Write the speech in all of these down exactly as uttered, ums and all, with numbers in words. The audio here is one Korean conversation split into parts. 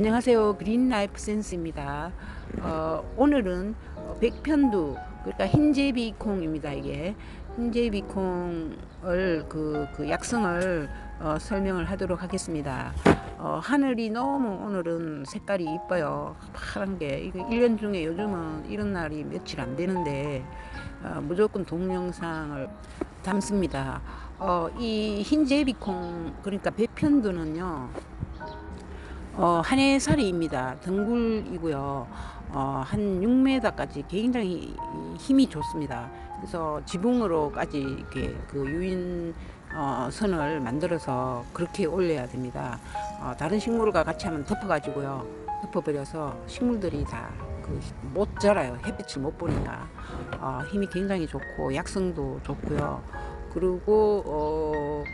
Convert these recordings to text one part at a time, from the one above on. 안녕하세요. 그린라이프 센스입니다. 어, 오늘은 백편두, 그러니까 흰제비콩입니다. 이게 흰제비콩을 그, 그 약성을 어, 설명을 하도록 하겠습니다. 어, 하늘이 너무 오늘은 색깔이 이뻐요. 파란게 이거 일 년 중에 요즘은 이런 날이 며칠 안 되는데 어, 무조건 동영상을 담습니다. 어, 이 흰제비콩, 그러니까 백편두는요, 어, 한 해 살이입니다. 덩굴이고요. 어, 한 육 미터까지 굉장히 힘이 좋습니다. 그래서 지붕으로까지 이렇게 그 유인 어, 선을 만들어서 그렇게 올려야 됩니다. 어, 다른 식물과 같이 하면 덮어가지고요. 덮어버려서 식물들이 다 못 그 자라요. 햇빛을 못 보니까. 어, 힘이 굉장히 좋고 약성도 좋고요. 그리고 어,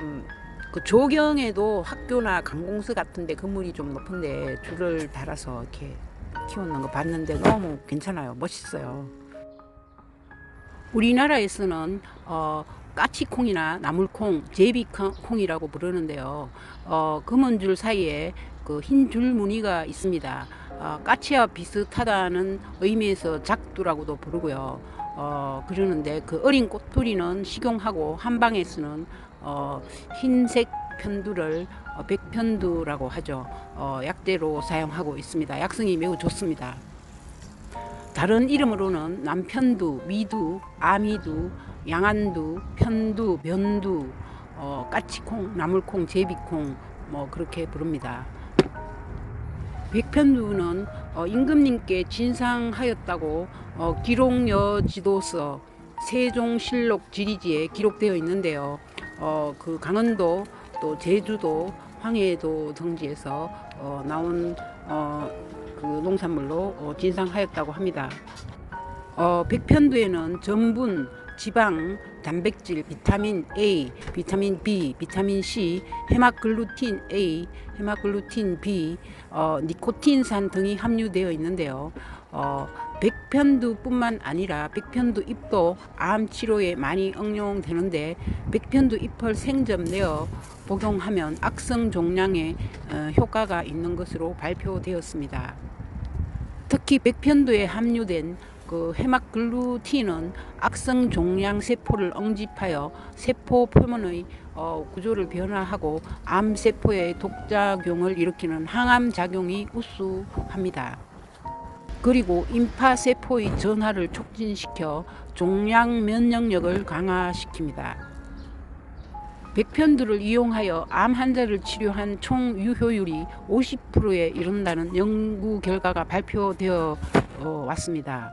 음, 그 조경에도 학교나 관공서 같은데 건물이 좀 높은데 줄을 달아서 이렇게 키우는 거 봤는데 너무 괜찮아요. 멋있어요. 우리나라에서는 어, 까치콩이나 나물콩, 제비콩이라고 부르는데요. 어, 검은줄 사이에 그 흰 줄 무늬가 있습니다. 어, 까치와 비슷하다는 의미에서 작두라고도 부르고요. 어, 그러는데 그 어린 꽃두리는 식용하고 한방에서는 어, 흰색 편두를 어, 백편두라고 하죠. 어, 약재로 사용하고 있습니다. 약성이 매우 좋습니다. 다른 이름으로는 남편두, 미두, 아미두, 양안두, 편두, 면두, 어, 까치콩, 나물콩, 제비콩 뭐 그렇게 부릅니다. 백편두는 어, 임금님께 진상하였다고 어, 기록여지도서 세종실록 지리지에 기록되어 있는데요. 어, 그 강원도 또 제주도 황해도 등지에서 어, 나온 어, 그 농산물로 어, 진상하였다고 합니다. 어, 백편두에는 전분, 지방, 단백질, 비타민 A, 비타민 B, 비타민 C, 해마글루틴 A, 해마글루틴 B, 어, 니코틴산 등이 함유되어 있는데요. 어, 백편두뿐만 아니라 백편두 잎도 암 치료에 많이 응용되는데 백편두 잎을 생점내어 복용하면 악성 종양에 어, 효과가 있는 것으로 발표되었습니다. 특히 백편두에 함유된 그 해마글루틴은 악성 종양 세포를 응집하여 세포 표면의 어, 구조를 변화하고 암 세포의 독작용을 일으키는 항암 작용이 우수합니다. 그리고 임파 세포의 전화를 촉진시켜 종양 면역력을 강화시킵니다. 백편두를 이용하여 암 환자를 치료한 총 유효율이 오십 퍼센트에 이른다는 연구 결과가 발표되어 어, 왔습니다.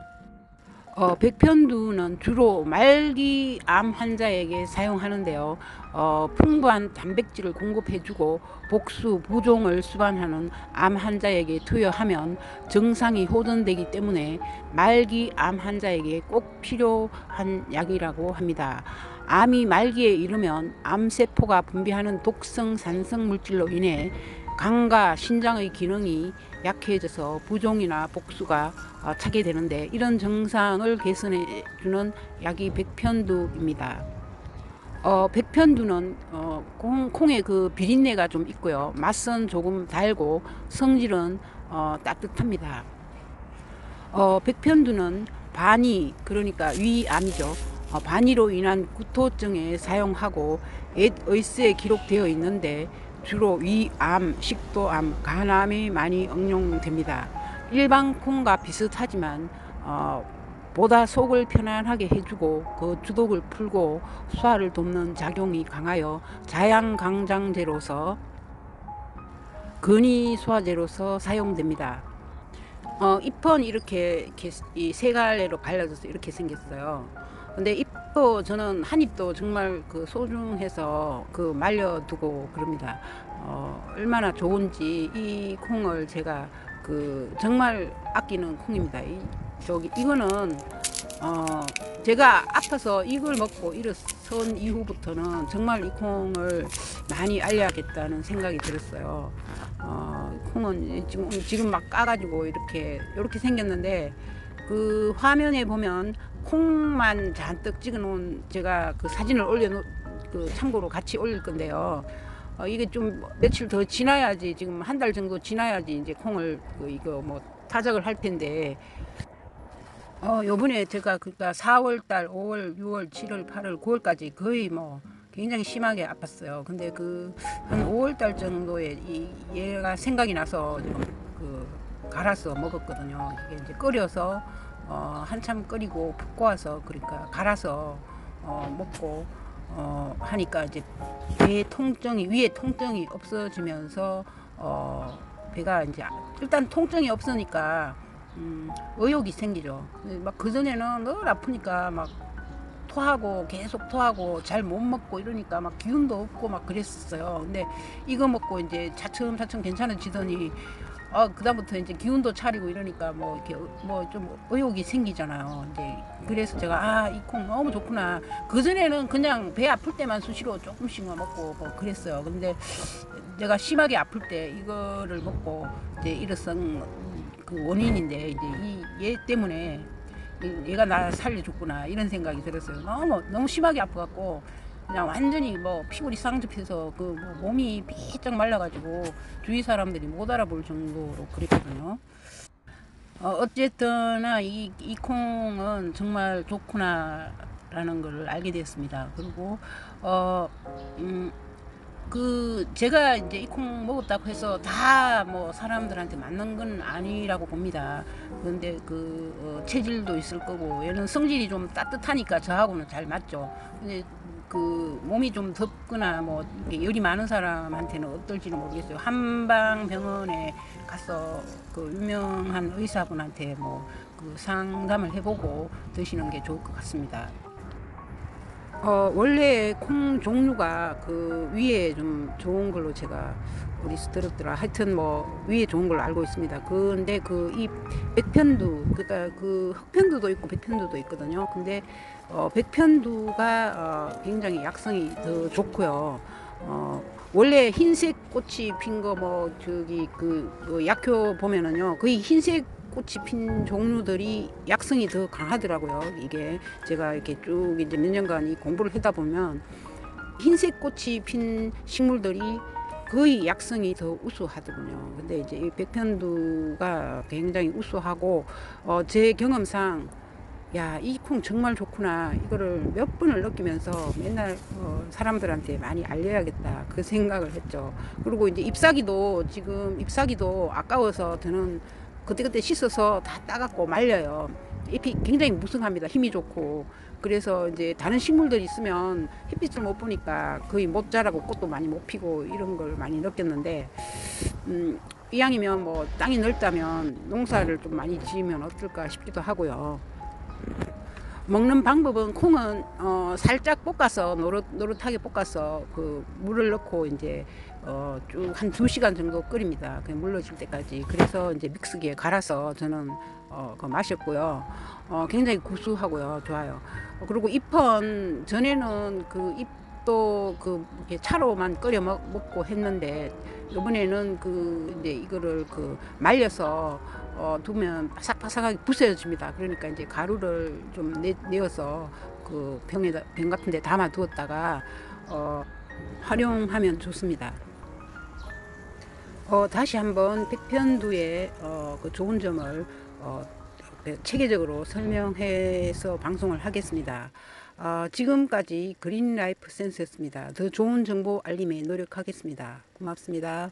어, 백편두는 주로 말기 암 환자에게 사용하는데요. 어, 풍부한 단백질을 공급해주고 복수, 보종을 수반하는 암 환자에게 투여하면 증상이 호전되기 때문에 말기 암 환자에게 꼭 필요한 약이라고 합니다. 암이 말기에 이르면 암세포가 분비하는 독성 산성 물질로 인해 간과 신장의 기능이 약해져서 부종이나 복수가 차게 되는데 이런 증상을 개선해 주는 약이 백편두입니다. 어, 백편두는 어, 콩, 콩의 그 비린내가 좀 있고요. 맛은 조금 달고 성질은 어, 따뜻합니다. 어, 백편두는 반이, 그러니까 위암이죠. 어, 반이로 인한 구토증에 사용하고 옛 의스에 기록되어 있는데 주로 위암, 식도암, 간암이 많이 응용됩니다. 일반 콩과 비슷하지만 어, 보다 속을 편안하게 해주고 그 주독을 풀고 소화를 돕는 작용이 강하여 자양강장제로서 근위소화제로서 사용됩니다. 어, 잎은 이렇게, 이렇게 이 세 갈래로 갈라져서 이렇게 생겼어요. 근데 잎도 저는 한 잎도 정말 그 소중해서 그 말려두고 그럽니다. 어, 얼마나 좋은지 이 콩을 제가 그 정말 아끼는 콩입니다. 이, 저기 이거는 어, 제가 아파서 이걸 먹고 일어선 이후부터는 정말 이 콩을 많이 알려야겠다는 생각이 들었어요. 어, 콩은 지금 지금 막 까가지고 이렇게 이렇게 생겼는데 그 화면에 보면 콩만 잔뜩 찍어놓은 제가 그 사진을 올려 그 참고로 같이 올릴 건데요. 어, 이게 좀 며칠 더 지나야지, 지금 한 달 정도 지나야지 이제 콩을 그 이거 뭐 타작을 할 텐데, 어, 요번에 제가 그니까 사월 달, 오월, 유월, 칠월, 팔월, 구월까지 거의 뭐 굉장히 심하게 아팠어요. 근데 그 한 오월 달 정도에 이 얘가 생각이 나서 지금 그 갈아서 먹었거든요. 이게 이제 끓여서 어, 한참 끓이고 푹 구워서 그러니까 갈아서 어, 먹고 어, 하니까 이제 배에 통증이, 위에 통증이 없어지면서 어, 배가 이제 일단 통증이 없으니까 음, 의욕이 생기죠. 막 그전에는 늘 아프니까 막 토하고 계속 토하고 잘 못 먹고 이러니까 막 기운도 없고 막 그랬었어요. 근데 이거 먹고 이제 차츰차츰 괜찮아지더니 아, 그다음부터 이제 기운도 차리고 이러니까 뭐 이렇게 뭐 좀 의욕이 생기잖아요. 이제 그래서 제가 아, 이 콩 너무 좋구나. 그전에는 그냥 배 아플 때만 수시로 조금씩만 먹고 뭐 그랬어요. 근데 내가 심하게 아플 때 이거를 먹고 이제 일회성 그 원인인데 이제 이 얘 때문에 얘가 나 살려줬구나 이런 생각이 들었어요. 너무 너무 심하게 아파갖고 그냥 완전히 뭐 피골이 쌍접해서 그 뭐 몸이 삐쩍 말라가지고 주위 사람들이 못 알아볼 정도로 그랬거든요. 어, 어쨌든 이, 이 콩은 정말 좋구나라는 걸 알게 됐습니다. 그리고 어, 음, 그 제가 이제 이 콩 먹었다고 해서 다 뭐 사람들한테 맞는 건 아니라고 봅니다. 그런데 그 어, 체질도 있을 거고 얘는 성질이 좀 따뜻하니까 저하고는 잘 맞죠. 근데 그 몸이 좀 덥거나 뭐 이렇게 열이 많은 사람한테는 어떨지는 모르겠어요. 한방병원에 가서 그 유명한 의사분한테 뭐 그 상담을 해보고 드시는 게 좋을 것 같습니다. 어, 원래 콩 종류가 그 위에 좀 좋은 걸로 제가 어디서 들었더라. 하여튼 뭐 위에 좋은 걸로 알고 있습니다. 근데 그 이 백편두, 그러니까 그 흑편두도 있고 백편두도 있거든요. 근데 어, 백편두가 어, 굉장히 약성이 더 좋고요. 어, 원래 흰색 꽃이 핀 거 뭐 저기 그, 그 약효 보면은요, 거의 흰색 꽃이 핀 종류들이 약성이 더 강하더라고요. 이게 제가 이렇게 쭉 이제 몇 년간 이 공부를 하다 보면 흰색 꽃이 핀 식물들이 거의 약성이 더 우수하더군요. 근데 이제 이 백편두가 굉장히 우수하고 어, 제 경험상 야, 이 콩 정말 좋구나 이거를 몇 번을 느끼면서 맨날 어, 사람들한테 많이 알려야겠다 그 생각을 했죠. 그리고 이제 잎사귀도 지금 잎사귀도 아까워서 저는 그때그때 씻어서 다 따갖고 말려요. 잎이 굉장히 무성합니다. 힘이 좋고. 그래서 이제 다른 식물들이 있으면 햇빛을 못 보니까 거의 못 자라고 꽃도 많이 못 피고 이런 걸 많이 느꼈는데 음, 이왕이면 뭐 땅이 넓다면 농사를 좀 많이 지으면 어떨까 싶기도 하고요. 먹는 방법은 콩은 어, 살짝 볶아서 노릇, 노릇하게 볶아서 그 물을 넣고 이제 어, 쭉 한 두 시간 정도 끓입니다. 그냥 물러질 때까지. 그래서 이제 믹스기에 갈아서 저는 어, 그 마셨고요. 어, 굉장히 구수하고요, 좋아요. 그리고 잎은 전에는 그 잎도 그 차로만 끓여 먹, 먹고 했는데 이번에는 그 이제 이거를 그 말려서 어, 두면 바삭바삭하게 부서집니다. 그러니까 이제 가루를 좀 내, 내어서 그 병에 병 같은 데 담아 두었다가 어, 활용하면 좋습니다. 어, 다시 한번 백편두의 어, 그 좋은 점을 어, 체계적으로 설명해서 방송을 하겠습니다. 어, 지금까지 그린라이프 센스였습니다. 더 좋은 정보 알림에 노력하겠습니다. 고맙습니다.